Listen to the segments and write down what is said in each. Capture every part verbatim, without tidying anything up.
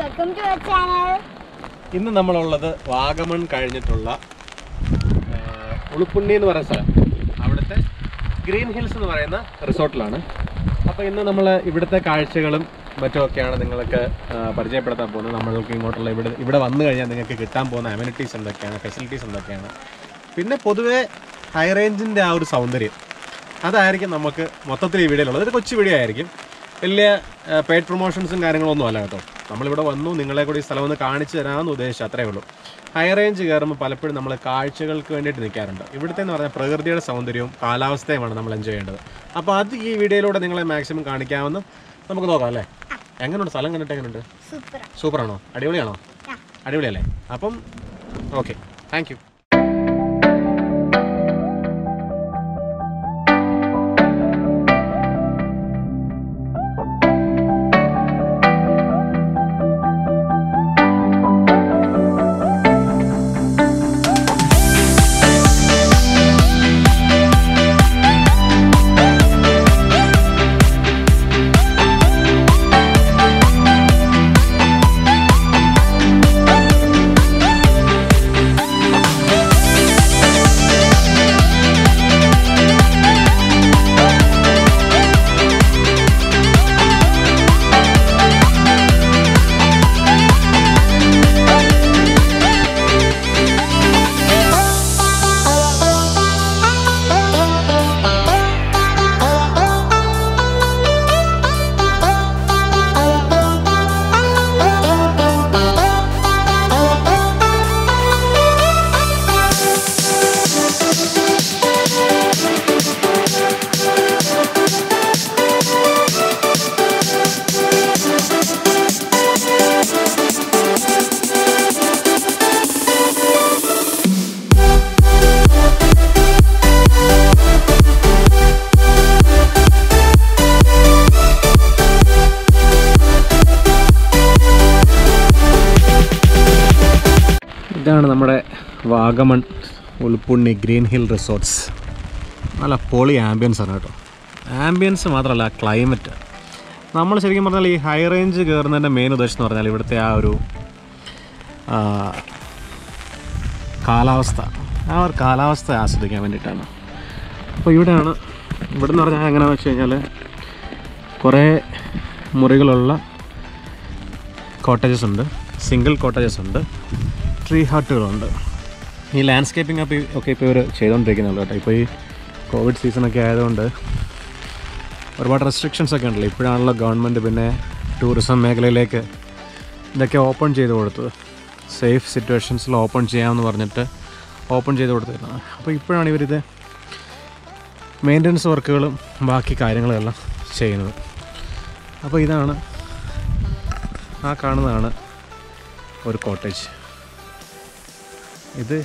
welcome to our channel. ഇന്ന് നമ്മളുള്ളത് വാഗമൺ കഴിഞ്ഞിട്ടുള്ള ഉളുപ്പുണ്ണി എന്ന് പറയുന്ന സ്ഥലം. അവിടുത്തെ ഗ്രീൻ ഹിൽസ് എന്ന് പറയുന്ന റിസോർട്ടിലാണ്. അപ്പോൾ ഇന്ന് നമ്മൾ ഇവിടുത്തെ കാഴ്ചകളും മറ്റുമൊക്കെയാണ് നിങ്ങൾക്ക് പരിചയപ്പെടുത്താൻ പോകുന്നത്. നമ്മൾക്ക് ഇങ്ങോട്ടുള്ള ഇവിടെ ഇവിടെ വന്നു കഴിഞ്ഞാൽ നിങ്ങൾക്ക് കിട്ടാൻ പോകുന്ന അമ്യൂണിറ്റീസ് എന്തൊക്കെയാണ്, ഫെസിലിറ്റീസ് എന്തൊക്കെയാണ്, പിന്നെ പൊതുവേ ഹൈ റേഞ്ചിൻ്റെ ആ ഒരു സൗന്ദര്യം അതായിരിക്കും നമുക്ക് മൊത്തത്തിൽ ഈ വീഡിയോയിലുള്ളത്. ഒരു കൊച്ചു വീഡിയോ ആയിരിക്കും, വലിയ പെയ്ഡ് പ്രൊമോഷൻസും കാര്യങ്ങളൊന്നും അല്ല കേട്ടോ. നമ്മളിവിടെ വന്നു നിങ്ങളെ കൂടി ഈ സ്ഥലം ഒന്ന് കാണിച്ചു തരാമെന്ന് ഉദ്ദേശിച്ചു, അത്രേ ഉള്ളൂ. ഹൈ റേഞ്ച് കയറുമ്പോൾ പലപ്പോഴും നമ്മൾ കാഴ്ചകൾക്ക് വേണ്ടിയിട്ട് നിൽക്കാറുണ്ട്. ഇവിടുത്തെ എന്ന് പറഞ്ഞാൽ പ്രകൃതിയുടെ സൗന്ദര്യവും കാലാവസ്ഥയുമാണ് നമ്മൾ എൻജോയ് ചെയ്യേണ്ടത്. അപ്പോൾ അത് ഈ വീഡിയോയിലൂടെ നിങ്ങളെ മാക്സിമം കാണിക്കാമെന്ന് നമുക്ക് നോക്കാം അല്ലേ. എങ്ങനെയുണ്ട് സ്ഥലം കണ്ടിട്ട്? എങ്ങനെയുണ്ട്? സൂപ്പറാണോ? അടിപൊളിയാണോ? അടിപൊളിയല്ലേ. അപ്പം ഓക്കെ, താങ്ക് യു. ഇതാണ് നമ്മുടെ Vagamon Uluppunni green hill resorts. നല്ല പൊളി ആംബിയൻസ് ആണ് കേട്ടോ. ആംബിയൻസ് മാത്രമല്ല, ക്ലൈമറ്റ്. നമ്മൾ ശരിക്കും പറഞ്ഞാൽ ഈ ഹൈ റേഞ്ച് കയറുന്നതിൻ്റെ മെയിൻ ഉദ്ദേശം എന്ന് പറഞ്ഞാൽ ഇവിടുത്തെ ആ ഒരു കാലാവസ്ഥ, ആ ഒരു കാലാവസ്ഥ ആസ്വദിക്കാൻ വേണ്ടിയിട്ടാണ്. അപ്പോൾ ഇവിടെയാണ്, ഇവിടെ എന്ന് പറഞ്ഞാൽ എങ്ങനെയാണെന്ന് വെച്ച് കഴിഞ്ഞാൽ കുറേ മുറികളുള്ള കോട്ടേജസ് ഉണ്ട്, സിംഗിൾ കോട്ടേജസ് ഉണ്ട്, ട്രീ ഹട്ടുകളുണ്ട്. ഈ ലാൻഡ്സ്കേപ്പിംഗ് ഒക്കെ ഒക്കെ ഇപ്പോൾ ഇവർ ചെയ്തുകൊണ്ടിരിക്കുന്നുള്ളൂ കേട്ടോ. ഇപ്പോൾ ഈ കോവിഡ് സീസണൊക്കെ ആയതുകൊണ്ട് ഒരുപാട് റെസ്ട്രിക്ഷൻസ് ഒക്കെ ഉണ്ടല്ലോ. ഇപ്പോഴാണല്ലോ ഗവൺമെൻറ് പിന്നെ ടൂറിസം മേഖലയിലേക്ക് ഇതൊക്കെ ഓപ്പൺ ചെയ്ത് കൊടുത്തത്, സേഫ് സിറ്റുവേഷൻസിൽ ഓപ്പൺ ചെയ്യാമെന്ന് പറഞ്ഞിട്ട് ഓപ്പൺ ചെയ്ത് കൊടുത്തിരുന്നത്. അപ്പോൾ ഇപ്പോഴാണ് ഇവരിത് മെയിൻ്റനൻസ് വർക്കുകളും ബാക്കി കാര്യങ്ങളെല്ലാം ചെയ്യുന്നത്. അപ്പോൾ ഇതാണ്, ആ കാണുന്നതാണ് ഒരു കോട്ടേജ്. ഇത്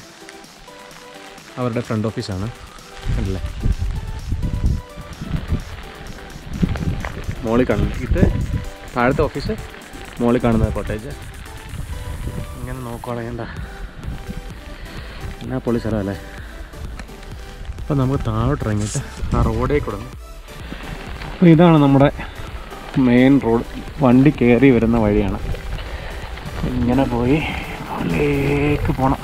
അവരുടെ ഫ്രണ്ട് ഓഫീസാണ് അല്ലേ, മോളിൽ കാണുന്നത്. ഇത് താഴത്തെ ഓഫീസ്, മോളിൽ കാണുന്ന കോട്ടേജ്. ഇങ്ങനെ നോക്കുകയാണെങ്കിൽ എന്താ എന്നാ പൊളി സ്ഥലം അല്ലേ. അപ്പം നമുക്ക് താഴോട്ട് ഇറങ്ങിയിട്ട് ആ റോഡിലേക്ക് കൊടുക്കും. അപ്പോൾ ഇതാണ് നമ്മുടെ മെയിൻ റോഡ്, വണ്ടി കയറി വരുന്ന വഴിയാണ്. ഇങ്ങനെ പോയി അതിലേക്ക് പോകണം.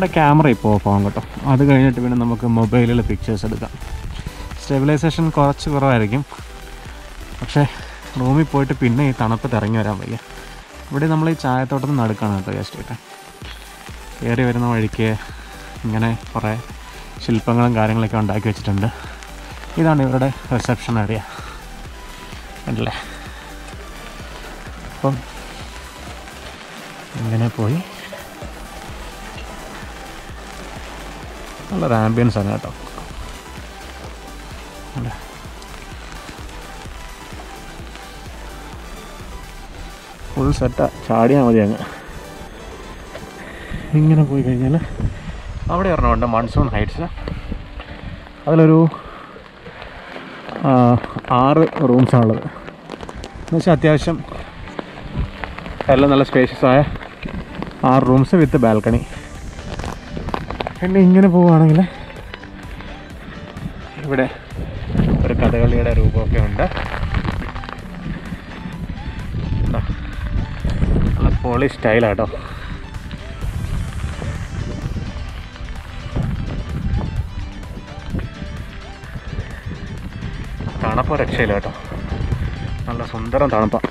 ഇവിടെ ക്യാമറ ഇപ്പോൾ ഓഫ് ആകും കേട്ടോ. അത് കഴിഞ്ഞിട്ട് പിന്നെ നമുക്ക് മൊബൈലിൽ പിക്ചേഴ്സ് എടുക്കാം. സ്റ്റെബിലൈസേഷൻ കുറച്ച് കുറവായിരിക്കും, പക്ഷേ റൂമിൽ പോയിട്ട് പിന്നെ ഈ തണുപ്പ് ഇറങ്ങി വരാൻ വയ്യ. ഇവിടെ നമ്മൾ ഈ ചായത്തോട്ടത്തിൽ നിന്ന് നടക്കുകയാണ് കേട്ടോ. ജസ്റ്റ് കയറി വരുന്ന വഴിക്ക് ഇങ്ങനെ കുറേ ശില്പങ്ങളും കാര്യങ്ങളൊക്കെ ഉണ്ടാക്കി വെച്ചിട്ടുണ്ട്. ഇതാണ് ഇവരുടെ റിസപ്ഷൻ ഏരിയ അല്ലേ. അപ്പം ഇങ്ങനെ പോയി നല്ലൊരു ആംബിയൻസ് ആണ് കേട്ടോ. അല്ലേ, ഫുൾ സെറ്റ ചാടിയാൽ മതി അങ്ങ്. ഇങ്ങനെ പോയി കഴിഞ്ഞാൽ അവിടെ ഒരെണ്ണമുണ്ട്, മൺസൂൺ ഹൈറ്റ്സ്. അതിലൊരു ആറ് റൂംസാണുള്ളത്. എന്ന് വെച്ചാൽ അത്യാവശ്യം എല്ലാം നല്ല സ്പേഷ്യസായ ആറ് റൂംസ് വിത്ത് ബാൽക്കണി. പിന്നെ ഇങ്ങനെ പോവുകയാണെങ്കിൽ ഇവിടെ ഒരു കഥകളിയുടെ രൂപമൊക്കെ ഉണ്ട്. പൊളി സ്റ്റൈലാട്ടോ. തണുപ്പ് രക്ഷയില്ല കേട്ടോ, നല്ല സുന്ദരം തണുപ്പാണ്.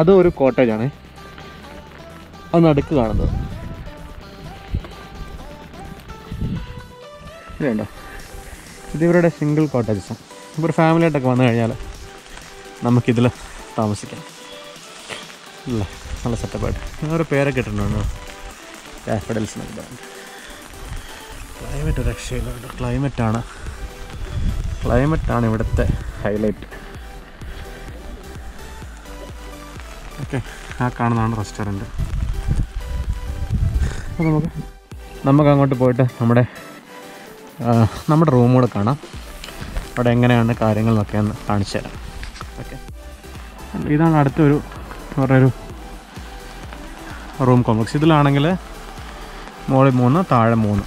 അതും ഒരു കോട്ടേജാണ് അത് നടുക്ക് കാണുന്നത്. ഇതുണ്ടോ, ഇതിവരുടെ സിംഗിൾ കോട്ടേജസാണ്. ഇപ്പോൾ ഒരു ഫാമിലിയായിട്ടൊക്കെ വന്നു കഴിഞ്ഞാൽ നമുക്കിതിൽ താമസിക്കാം. ഇല്ല നല്ല സെറ്റപ്പായിട്ട് ഇങ്ങനെ ഒരു പേരൊക്കെ ഇട്ടിട്ടുണ്ടോ, ഡാഫഡിൽസ് എന്നൊക്കെ പറഞ്ഞു. ക്ലൈമറ്റ് രക്ഷയില്ല, ക്ലൈമറ്റാണ് ക്ലൈമറ്റാണ് ഇവിടുത്തെ ഹൈലൈറ്റ്. ഓക്കെ, ആ കാണുന്നതാണ് റെസ്റ്റോറൻറ്റ്. അപ്പോൾ നമുക്ക് നമുക്ക് അങ്ങോട്ട് പോയിട്ട് നമ്മുടെ നമ്മുടെ റൂമുകൂടെ കാണാം, അവിടെ എങ്ങനെയാണ് കാര്യങ്ങളൊക്കെ ഒന്ന് കാണിച്ചു തരാം. ഓക്കെ, ഇതാണ് അടുത്തൊരു വേറൊരു റൂം കോംപ്ലക്സ്. ഇതിലാണെങ്കിൽ മുകളിൽ മൂന്ന് താഴെ മൂന്ന്,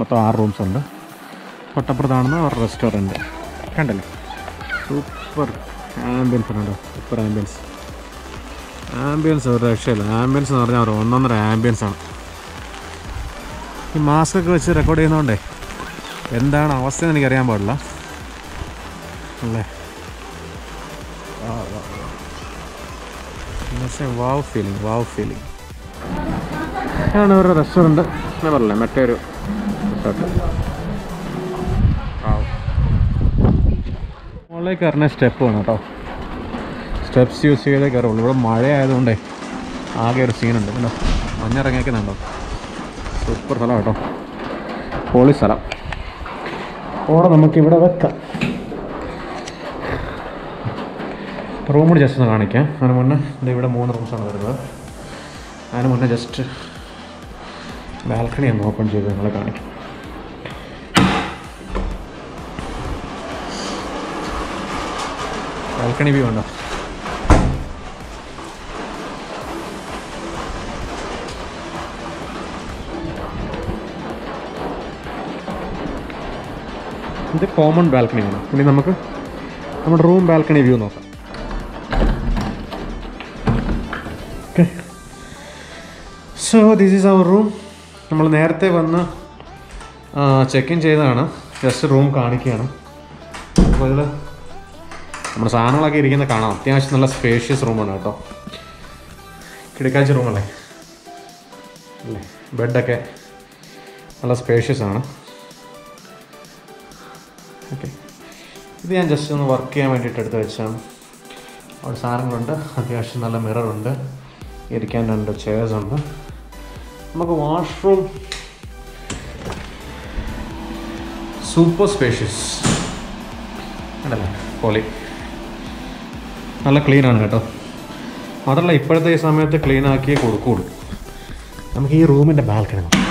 മൊത്തം ആറ് റൂംസ് ഉണ്ട്. തൊട്ടപ്പുറത്താണെന്ന് ഒരു റെസ്റ്റോറൻറ്റ്. കണ്ടല്ലേ, സൂപ്പർ ആംബിയൻസ് ഉണ്ടോ, സൂപ്പർ ആംബിയൻസ്. ആംബിയൻസ് ഒരു രക്ഷയില്ല. ആംബിയൻസ് എന്ന് പറഞ്ഞാൽ ഒരു ഒന്നൊന്നര ആംബിയൻസാണ്. ഈ മാസ്കൊക്കെ വെച്ച് റെക്കോർഡ് ചെയ്യുന്നതുകൊണ്ടേ എന്താണ് അവസ്ഥയെന്ന് എനിക്കറിയാൻ പാടില്ല അല്ലേ. വാവ് ഫീലിംഗ്, വാവ് ഫീലിംഗ് ആണ് ഒരു റെസ്റ്റോറൻറ്റ് എന്ന് പറഞ്ഞില്ലേ, മറ്റേ ഒരു മുകളിലേക്ക് കയറുന്ന സ്റ്റെപ്പ് വേണം കേട്ടോ. സ്റ്റെപ്സ് യൂസ് ചെയ്തേ കയറുള്ളൂ. ഇവിടെ മഴയായതുകൊണ്ടേ ആകെ ഒരു സീനുണ്ട്. പിന്നെ മഞ്ഞിറങ്ങിയേക്കുന്നുണ്ടോ, സൂപ്പർ സ്ഥലം കേട്ടോ, പൊളി സ്ഥലം. ഓടെ നമുക്കിവിടെ വെക്കാം. റൂമ് ജസ്റ്റ് ഒന്ന് കാണിക്കാം. അതിന് മുന്നേ ഇത് ഇവിടെ മൂന്ന് റൂംസാണ് വരുന്നത്. അതിന് മുന്നേ ജസ്റ്റ് ബാൽക്കണി ഒന്ന് ഓപ്പൺ ചെയ്ത് നിങ്ങളെ കാണിക്കാം. ബാൽക്കണി വ്യൂ ഉണ്ടോ, ഇത് കോമൺ ബാൽക്കണിയാണ്. ഇനി നമുക്ക് നമ്മുടെ റൂം ബാൽക്കണി വ്യൂ നോക്കാം. Okay, so this is our room. നമ്മൾ നേരത്തെ വന്ന് ചെക്ക് ഇൻ ചെയ്തതാണ്, ജസ്റ്റ് റൂം കാണിക്കുകയാണ്. അപ്പോൾ ഇതിൽ നമ്മുടെ സാധനങ്ങളൊക്കെ ഇരിക്കുന്നത് കാണാം. അത്യാവശ്യം നല്ല സ്പേഷ്യസ് റൂമാണ് കേട്ടോ. കിടക്കാച്ച റൂമല്ലേ അല്ലേ, ബെഡൊക്കെ നല്ല സ്പേഷ്യസ് ആണ്. ഓക്കെ, ഇത് ഞാൻ ജസ്റ്റ് ഒന്ന് വർക്ക് ചെയ്യാൻ വേണ്ടിയിട്ട് എടുത്ത് വെച്ചാണ്. അവിടെ സാധനങ്ങളുണ്ട്, അത്യാവശ്യം നല്ല മിററുണ്ട്, ഇരിക്കാൻ രണ്ട് ചെയർസുണ്ട്. നമുക്ക് വാഷ്റൂം സൂപ്പർ സ്പേഷ്യസ് ഉണ്ടല്ലേ, പൊളി, നല്ല ക്ലീനാണ് കേട്ടോ. മാത്രമല്ല ഇപ്പോഴത്തെ ഈ സമയത്ത് ക്ലീനാക്കിയേ കൊടുക്കുകയുള്ളൂ. നമുക്ക് ഈ റൂമിൻ്റെ ബാൽക്കണി നോക്കാം.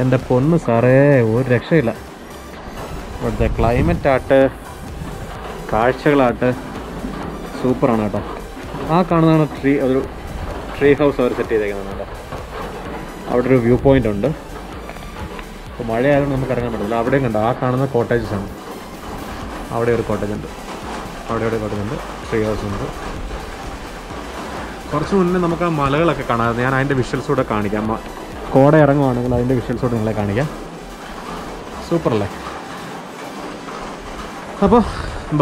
എൻ്റെ പൊന്ന് സാറേ, ഒരു രക്ഷയില്ല. ഇവിടുത്തെ ക്ലൈമറ്റായിട്ട് കാഴ്ചകളായിട്ട് സൂപ്പറാണ് കേട്ടോ. ആ കാണുന്നതാണ് ട്രീ, ഒരു ട്രീ ഹൗസ് അവർ സെറ്റ് ചെയ്തേക്കുന്നത് കേട്ടോ. അവിടെ ഒരു വ്യൂ പോയിൻ്റ് ഉണ്ട്. ഇപ്പോൾ മഴയായതുകൊണ്ട് നമുക്ക് ഇറങ്ങാൻ പറ്റില്ല. അവിടെയും കണ്ടോ, ആ കാണുന്ന കോട്ടേജസാണ്. അവിടെ ഒരു കോട്ടേജ് ഉണ്ട്, അവിടെ ഒരു കോട്ടേജ് ഉണ്ട്, ട്രീ ഹൗസ് ഉണ്ട്. കുറച്ച് മുന്നേ നമുക്ക് ആ മലകളൊക്കെ കാണാമായിരുന്നു. ഞാൻ അതിൻ്റെ വിഷ്വൽസ് കൂടെ കാണിക്കാം. കോട ഇറങ്ങുവാണെങ്കിൽ അതിൻ്റെ വിഷ്വൽസ് കൂടെ നിങ്ങളെ കാണിക്കാം. സൂപ്പറല്ലേ. അപ്പോൾ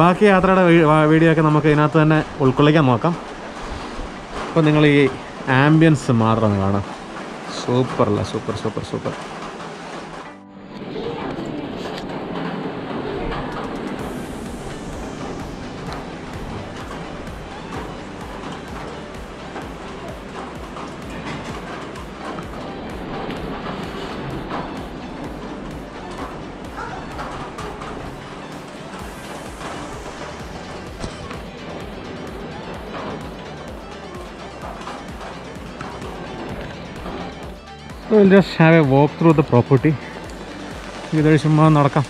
ബാക്കി യാത്രയുടെ വീഡിയോ ഒക്കെ നമുക്ക് ഇതിനകത്ത് തന്നെ ഉൾക്കൊള്ളിക്കാൻ നോക്കാം. അപ്പോൾ നിങ്ങൾ ഈ ആംബിയൻസ് മാത്രം കാണാം. സൂപ്പറല്ലേ, super super super. So we'll just have a walk through the property. ഇതൊരു ചുമ്മാ നടക്കാം.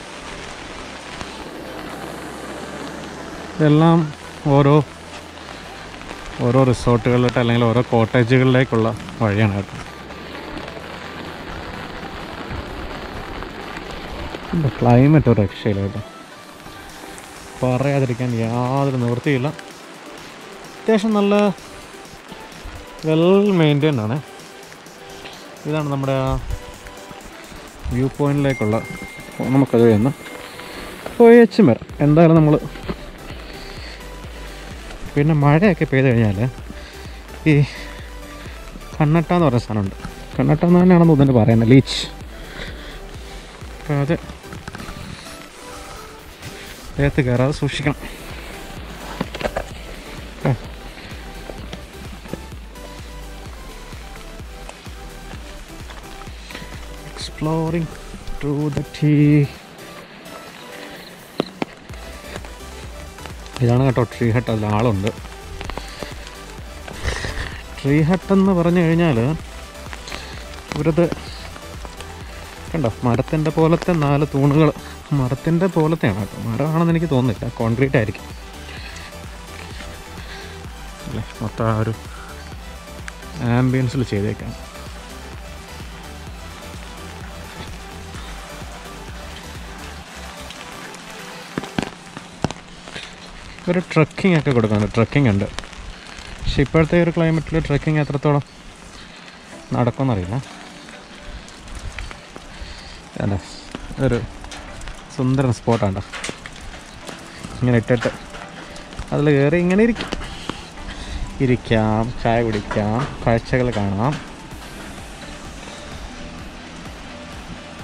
ഇതെല്ലാം ഓരോ ഓരോ റിസോർട്ടുകളിലോട്ട് അല്ലെങ്കിൽ ഓരോ കോട്ടേജുകളിലേക്കുള്ള വഴിയാണ് കേട്ടോ. ക്ലൈമറ്റ് ഒരു രക്ഷയില്ല കേട്ടോ, പറയാതിരിക്കാൻ യാതൊരു നിവൃത്തിയില്ല. അത്യാവശ്യം നല്ല വെൽ മെയിൻറ്റൈൻഡ് ആണ്. ഇതാണ് നമ്മുടെ ആ വ്യൂ പോയിൻറ്റിലേക്കുള്ള, നമുക്കത് തന്നെ പോയച്ചും വരാം എന്തായാലും നമ്മൾ. പിന്നെ മഴയൊക്കെ പെയ്ത് കഴിഞ്ഞാൽ ഈ കണ്ണട്ട എന്ന് പറയുന്ന സാധനമുണ്ട്, കണ്ണട്ട എന്ന് തന്നെയാണെന്ന് ഇതിന് പറയുന്നത്, ലീച്ച്. അപ്പോൾ അത് ദേഹത്ത് കയറാതെ സൂക്ഷിക്കണം. Exploring through the tree. ഇതാണ് കേട്ടോ ട്രീ ഹട്ട്. അതിൽ ആളുണ്ട്. ട്രീ ഹട്ടെന്ന് പറഞ്ഞു കഴിഞ്ഞാൽ ഇവരത് കണ്ടോ മരത്തിൻ്റെ പോലത്തെ നാല് തൂണുകൾ, മരത്തിൻ്റെ പോലത്തെയാണ് കേട്ടോ, മരമാണെന്ന് എനിക്ക് തോന്നുന്നില്ല, കോൺക്രീറ്റ് ആയിരിക്കും അല്ലേ, മൊത്തം ആ ഒരു ആംബിയൻസിൽ ചെയ്തേക്കാം. ഒരു ട്രക്കിംഗ് ഒക്കെ കൊടുക്കുന്നുണ്ട്, ട്രക്കിംഗ് ഉണ്ട്. പക്ഷെ ഇപ്പോഴത്തെ ഒരു ക്ലൈമറ്റിൽ ട്രക്കിംഗ് എത്രത്തോളം നടക്കുമെന്നറിയില്ല. അല്ല ഒരു സുന്ദര സ്പോട്ടാണ് ഇങ്ങനെ ഇട്ടിട്ട് അതിൽ കയറി ഇങ്ങനെ ഇരിക്കും, ഇരിക്കാം, ചായ കുടിക്കാം, കാഴ്ചകൾ കാണാം.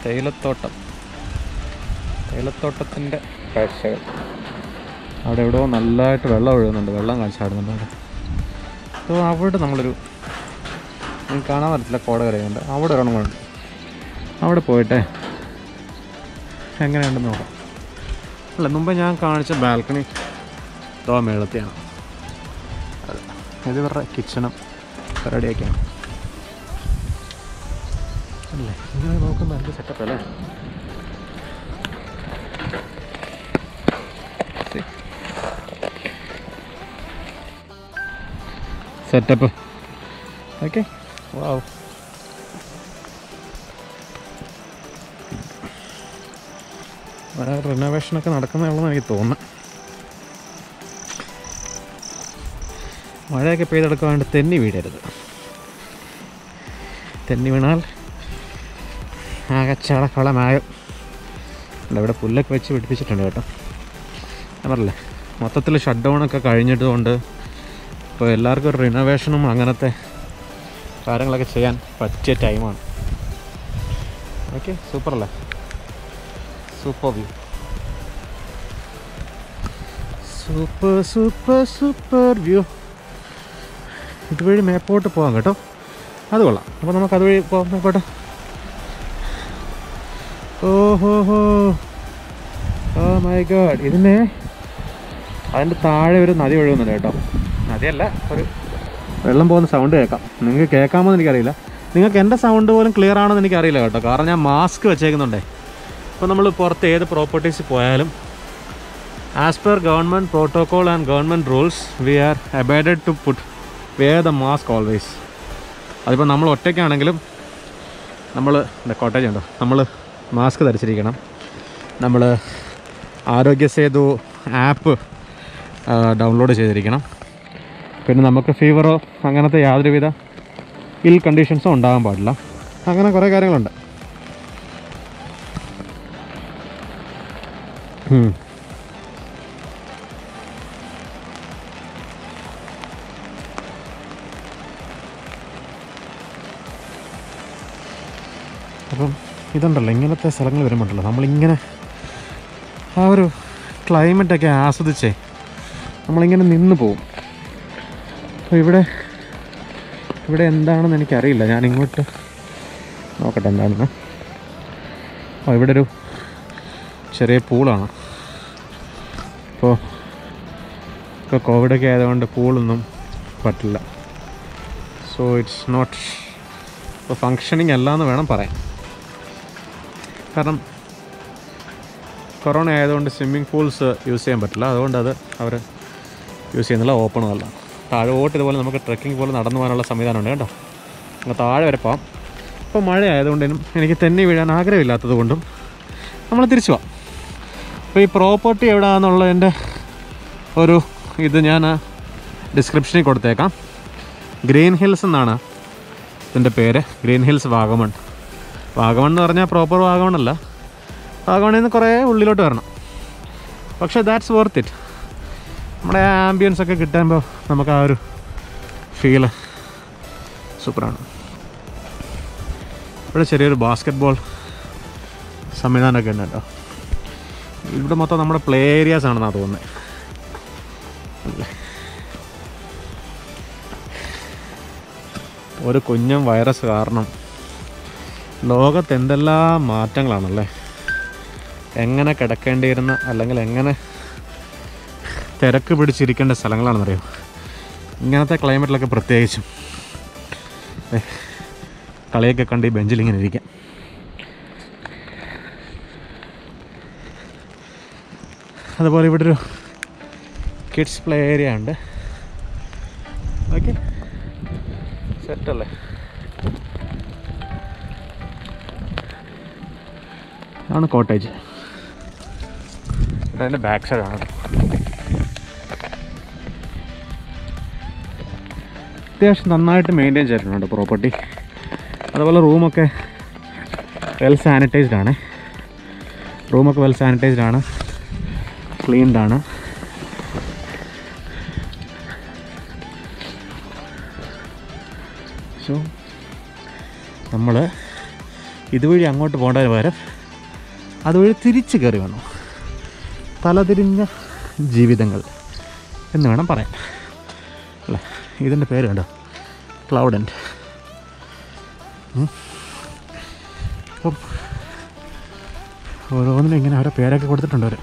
തേയിലത്തോട്ടം, തേയിലത്തോട്ടത്തിൻ്റെ കാഴ്ചകൾ. അവിടെ എവിടെയോ നല്ലതായിട്ട് വെള്ളം ഒഴുകുന്നുണ്ട്, വെള്ളം കാഴ്ചാടുന്നുണ്ട് അവിടെ. അപ്പോൾ അവിടെ നമ്മളൊരു കാണാൻ പറ്റത്തില്ല, കോട കരയുണ്ട് അവിടെ ഒരെണ്ണം കൊണ്ട്, അവിടെ പോയിട്ടേ എങ്ങനെയുണ്ടെന്ന് നോക്കാം. അല്ല മുമ്പേ ഞാൻ കാണിച്ച ബാൽക്കണി തോ മേളത്തെയാണ്. ഇത് ഇവരുടെ കിച്ചണും റെഡിയൊക്കെയാണ് അല്ലേ, ഇങ്ങനെ നോക്കുമ്പോൾ എൻ്റെ സെറ്റപ്പ് അല്ലേ. Setup okay. വാവ്, റിനോവേഷനൊക്കെ നടക്കുന്നതാണെന്ന് എനിക്ക് തോന്നുന്നു. മഴയൊക്കെ പെയ്തെടുക്കാൻ വേണ്ടി തെന്നി വീഴരുത്, തെന്നി വീണാൽ ആകച്ചടക്കളമാകും. ഇവിടെ പുല്ലൊക്കെ വെച്ച് പിടിപ്പിച്ചിട്ടുണ്ട് കേട്ടോ, പറഞ്ഞില്ലേ മൊത്തത്തിൽ ഷട്ട് ഡൗണൊക്കെ കഴിഞ്ഞിട്ടുകൊണ്ട് ഇപ്പോൾ എല്ലാവർക്കും ഒരു റിനോവേഷനും അങ്ങനത്തെ കാര്യങ്ങളൊക്കെ ചെയ്യാൻ പറ്റിയ ടൈമാണ്. ഓക്കെ സൂപ്പറല്ലേ, super view, super super super view. ഇതുവഴി മേപ്പോട്ട് പോകാം കേട്ടോ, അത് കൊള്ളാം. അപ്പോൾ നമുക്ക് അതുവഴി പോകാം, നോക്കട്ടെ. ഓഹോ ഹോ, ഓ മൈ ഗോഡ്. ഇതിന് അതിൻ്റെ താഴെ ഒരു നദി ഒഴുകുന്നുണ്ട് കേട്ടോ, നദിയല്ല ഒരു വെള്ളം പോകുന്ന സൗണ്ട് കേൾക്കാം. നിങ്ങൾക്ക് കേൾക്കാമോ എന്ന് എനിക്കറിയില്ല, നിങ്ങൾക്ക് എൻ്റെ സൗണ്ട് പോലും ക്ലിയർ ആണെന്ന് എനിക്കറിയില്ല കേട്ടോ, കാരണം ഞാൻ മാസ്ക് വെച്ചേക്കുന്നുണ്ടേ. ഇപ്പോൾ നമ്മൾ പുറത്ത് ഏത് പ്രോപ്പർട്ടീസിൽ പോയാലും as per government protocol and government rules we are abided to put wear the mask always. അതിപ്പോൾ നമ്മൾ ഒറ്റയ്ക്കാണെങ്കിലും നമ്മൾ എൻ്റെ കോട്ടേജ് ഉണ്ടോ, നമ്മൾ മാസ്ക് ധരിച്ചിരിക്കണം. നമ്മൾ ആരോഗ്യ സേതു ആപ്പ് ഡൗൺലോഡ് ചെയ്തിരിക്കണം. പിന്നെ നമുക്ക് ഫീവറോ അങ്ങനത്തെ യാതൊരുവിധ ഇൽ കണ്ടീഷൻസോ ഉണ്ടാകാൻ പാടില്ല. അങ്ങനെ കുറേ കാര്യങ്ങളുണ്ട്. അപ്പം ഇതുണ്ടല്ലോ ഇങ്ങനത്തെ സ്ഥലങ്ങൾ വരുമ്പോഴല്ലോ നമ്മളിങ്ങനെ ആ ഒരു ക്ലൈമറ്റൊക്കെ ആസ്വദിച്ചേ നമ്മളിങ്ങനെ നിന്ന് പോകും. അപ്പോൾ ഇവിടെ ഇവിടെ എന്താണെന്ന് എനിക്കറിയില്ല, ഞാനിങ്ങോട്ട് നോക്കട്ടെ എന്താണെന്ന്. അപ്പോൾ ഇവിടെ ഒരു ചെറിയ പൂളാണ്. അപ്പോൾ ഇപ്പോൾ കോവിഡൊക്കെ ആയതുകൊണ്ട് പൂളൊന്നും പറ്റില്ല, സോ ഇറ്റ്സ് നോട്ട് ഇപ്പോൾ ഫങ്ഷനിങ് അല്ല എന്ന് വേണം പറയാൻ. കാരണം കൊറോണ ആയതുകൊണ്ട് സ്വിമ്മിംഗ് പൂൾസ് യൂസ് ചെയ്യാൻ പറ്റില്ല, അതുകൊണ്ട് അത് അവർ യൂസ് ചെയ്യുന്നില്ല, ഓപ്പണും അല്ല. താഴോട്ട് ഇതുപോലെ നമുക്ക് ട്രക്കിംഗ് പോലെ നടന്നു പോകാനുള്ള സംവിധാനമുണ്ട് കേട്ടോ. അങ്ങ് താഴെ വരെ പോകാം. ഇപ്പോൾ മഴയായതുകൊണ്ടും എനിക്ക് തന്നെ വീഴാൻ ആഗ്രഹമില്ലാത്തത് കൊണ്ടും നമ്മൾ തിരിച്ചു പോവാം. അപ്പോൾ ഈ പ്രോപ്പർട്ടി എവിടെയാണെന്നുള്ളതിൻ്റെ ഒരു ഇത് ഞാൻ ഡിസ്ക്രിപ്ഷനിൽ കൊടുത്തേക്കാം. ഗ്രീൻ ഹിൽസ് എന്നാണ് ഇതിൻ്റെ പേര്, ഗ്രീൻ ഹിൽസ് വാഗമൺ. വാഗമൺ എന്ന് പറഞ്ഞാൽ പ്രോപ്പർ വാഗമണല്ല, വാഗമണിൽ നിന്ന് കുറേ ഉള്ളിലോട്ട് വരണം. പക്ഷേ ദാറ്റ്സ് വർത്ത് ഇറ്റ്. നമ്മുടെ ആംബിയൻസ് ഒക്കെ കിട്ടുമ്പോൾ നമുക്ക് ആ ഒരു ഫീല് സൂപ്പറാണ്. ഇവിടെ ചെറിയൊരു ബാസ്കറ്റ് ബോൾ സംവിധാനമൊക്കെ ഉണ്ട് കേട്ടോ. ഇവിടെ മൊത്തം നമ്മുടെ പ്ലേ ഏരിയാസ് ആണെന്നാണ് തോന്നുന്നത്. ഒരു കുഞ്ഞൻ വൈറസ് കാരണം ലോകത്ത് എന്തെല്ലാം മാറ്റങ്ങളാണല്ലേ. എങ്ങനെ കിടക്കേണ്ടിയിരുന്ന അല്ലെങ്കിൽ എങ്ങനെ തിരക്ക് പിടിച്ചിരിക്കേണ്ട സ്ഥലങ്ങളാണെന്നറിയാം ഇങ്ങനത്തെ ക്ലൈമറ്റിലൊക്കെ. പ്രത്യേകിച്ചും കളിയൊക്കെ കണ്ട് ഈ ബെഞ്ചിലിങ്ങനെ ഇരിക്കാം. അതുപോലെ ഇവിടെ ഒരു കിഡ്സ് പ്ലേ ഏരിയ ഉണ്ട്. ഓക്കെ, സെറ്റല്ലേ. ഇതാണ് കോട്ടേജ്. അതിൻ്റെ ബാക്ക് സൈഡാണ്. അത്യാവശ്യം നന്നായിട്ട് മെയിൻറ്റെയിൻ ചെയ്തിട്ടുണ്ട് പ്രോപ്പർട്ടി. അതുപോലെ റൂമൊക്കെ വെൽ സാനിറ്റൈസ്ഡ് ആണ്. റൂമൊക്കെ വെൽ സാനിറ്റൈസ്ഡ് ആണ്, ക്ലീൻഡ് ആണ്. സോ നമ്മൾ ഇതുവഴി അങ്ങോട്ട് പോകേണ്ടതിന് പകരം അതുവഴി തിരിച്ച് കയറി വന്നു. തലതിരിഞ്ഞ ജീവിതങ്ങൾ എന്ന് വേണം പറയാൻ അല്ലേ. ഇതിൻ്റെ പേര് കണ്ടോ, ക്ലൗഡ് എൻഡ്. അപ്പം ഓരോന്നിനും ഇങ്ങനെ ഓരോ പേരൊക്കെ കൊടുത്തിട്ടുണ്ട് അവർ.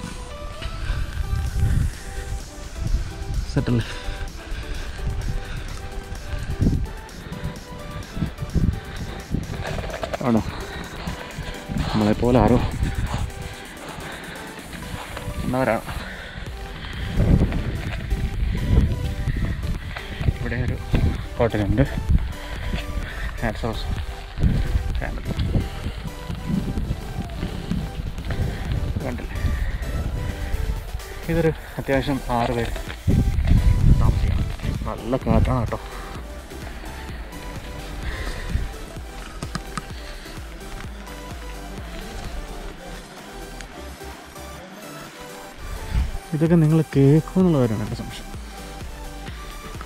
സെറ്റല്ലേ. ആണോ നമ്മളെപ്പോലെ ആരോ എന്നവരാണ്. ഇവിടെ ഒരു ഹോട്ടലുണ്ട്. കണ്ടില്ലേ, ഇതൊരു അത്യാവശ്യം ആറ് പേര് താമസിക്കാം. നല്ല കാറ്റാണ് കേട്ടോ. ഇതൊക്കെ നിങ്ങൾ കേൾക്കുമെന്നുള്ളവരാണ് എൻ്റെ സംശയം.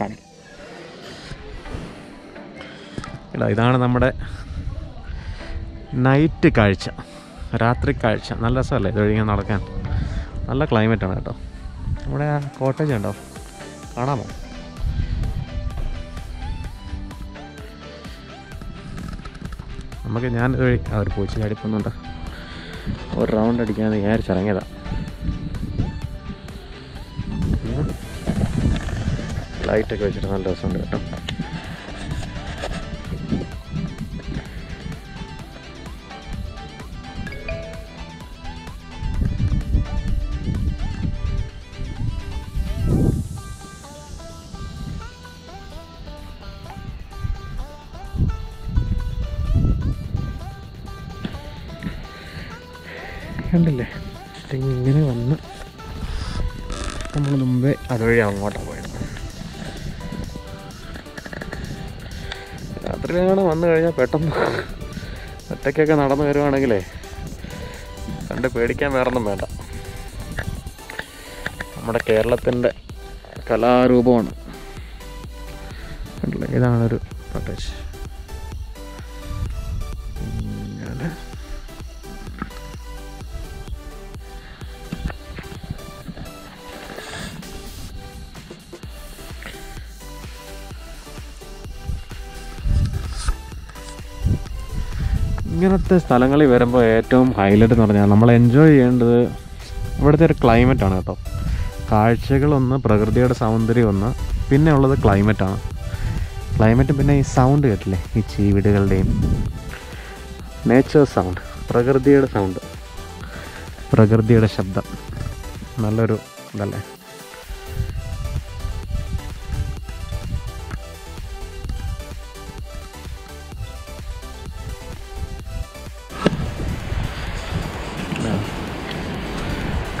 കാണിക്കും. ഇല്ല, ഇതാണ് നമ്മുടെ നൈറ്റ് കാഴ്ച, രാത്രി കാഴ്ച. നല്ല രസമല്ലേ ഇതൊഴിഞ്ഞാൽ നടക്കാൻ. നല്ല ക്ലൈമറ്റാണ് കേട്ടോ. നമ്മുടെ ആ കോട്ടേജ് ഉണ്ടോ, കാണാമോ? നമുക്ക് ഞാൻ ഇതുവഴി അവർ പൂച്ച ചാടിപ്പോന്നുണ്ട്. ഒരു റൗണ്ട് അടിക്കാമെന്ന് വിചാരിച്ചിറങ്ങിയതാണ്. ലൈറ്റൊക്കെ വെച്ചിട്ട് നല്ല രസമുണ്ട് കേട്ടോ. കണ്ടില്ലേ, ഇങ്ങനെ വന്ന് നമ്മൾ മുമ്പേ അതുവഴി അങ്ങോട്ടാണ് പോയത്. രാത്രിയിലാണ് വന്നു കഴിഞ്ഞാൽ പെട്ടെന്ന് ഒറ്റയ്ക്കൊക്കെ നടന്നു വരുവാണെങ്കിലേ കണ്ട് പേടിക്കാൻ വേറൊന്നും വേണ്ട. നമ്മുടെ കേരളത്തിൻ്റെ കലാരൂപമാണ്. കണ്ടില്ലേ, ഇതാണൊരു പ്രദേശം. ഇങ്ങനത്തെ സ്ഥലങ്ങളിൽ വരുമ്പോൾ ഏറ്റവും ഹൈലൈറ്റ് എന്ന് പറഞ്ഞാൽ നമ്മൾ എൻജോയ് ചെയ്യേണ്ടത് ഇവിടുത്തെ ഒരു ക്ലൈമറ്റാണ് കേട്ടോ. കാഴ്ചകളൊന്ന്, പ്രകൃതിയുടെ സൗന്ദര്യം ഒന്ന്, പിന്നെ ഉള്ളത് ക്ലൈമറ്റാണ്. ക്ലൈമറ്റും പിന്നെ ഈ സൗണ്ട് കേട്ടില്ലേ, ഈ ചീവീടുകളുടെയും നേച്ചർ സൗണ്ട്, പ്രകൃതിയുടെ സൗണ്ട്, പ്രകൃതിയുടെ ശബ്ദം, നല്ലൊരു ഇതല്ലേ.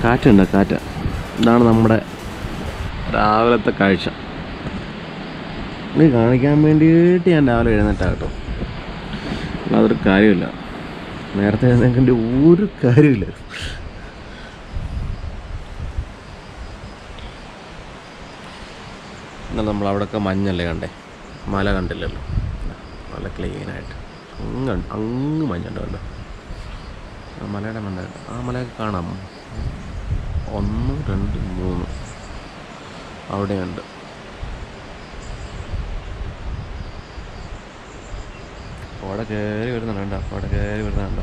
കാറ്റുണ്ട്, കാറ്റ്. ഇതാണ് നമ്മുടെ രാവിലത്തെ കാഴ്ച. ഇത് കാണിക്കാൻ വേണ്ടിയിട്ട് ഞാൻ രാവിലെ എഴുന്നേറ്റാണ് കേട്ടോ. അതൊരു കാര്യമില്ല, നേരത്തെ എഴുന്നേൽക്കേണ്ട ഒരു കാര്യമില്ല. എന്നാൽ നമ്മളവിടെയൊക്കെ മഞ്ഞല്ലേ കണ്ടേ, മല കണ്ടില്ലല്ലോ, നല്ല ക്ലീനായിട്ട് അങ്ങ് അങ്ങ് മഞ്ഞുണ്ടോ കണ്ടോ. ആ മലയുടെ മഞ്ഞ, ആ മലയൊക്കെ കാണാം. ഒന്ന് രണ്ട് മൂന്ന് അവിടെയുണ്ട്. അവിടെ കയറി വരുന്നുണ്ട്, അവിടെ കയറി വരുന്നുണ്ട്.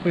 അപ്പോൾ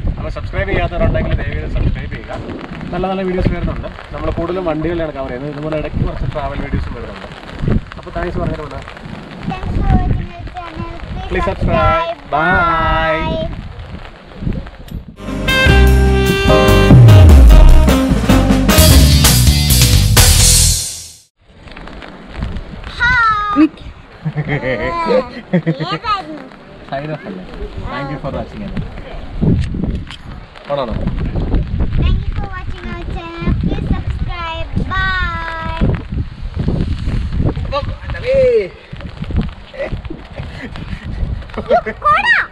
അപ്പോൾ സബ്സ്ക്രൈബ് ചെയ്യാത്തവരുണ്ടെങ്കിൽ ദയവേത് സബ്സ്ക്രൈബ് ചെയ്യുക. നല്ല നല്ല വീഡിയോസ് വരുന്നുണ്ട്. നമ്മൾ കൂടുതലും വണ്ടികളിലാണ് കവർ ചെയ്യുന്നത്. ഇതുപോലെ ഇടയ്ക്ക് കുറച്ച് ട്രാവൽ വീഡിയോസും വരുന്നുണ്ട്. അപ്പോൾ താങ്ക്സ് പറഞ്ഞിട്ടുണ്ട്. Please subscribe. Bye. Thank you for watching it. Hold on. Thank you for watching our channel. Please subscribe. Bye. Come on, come on.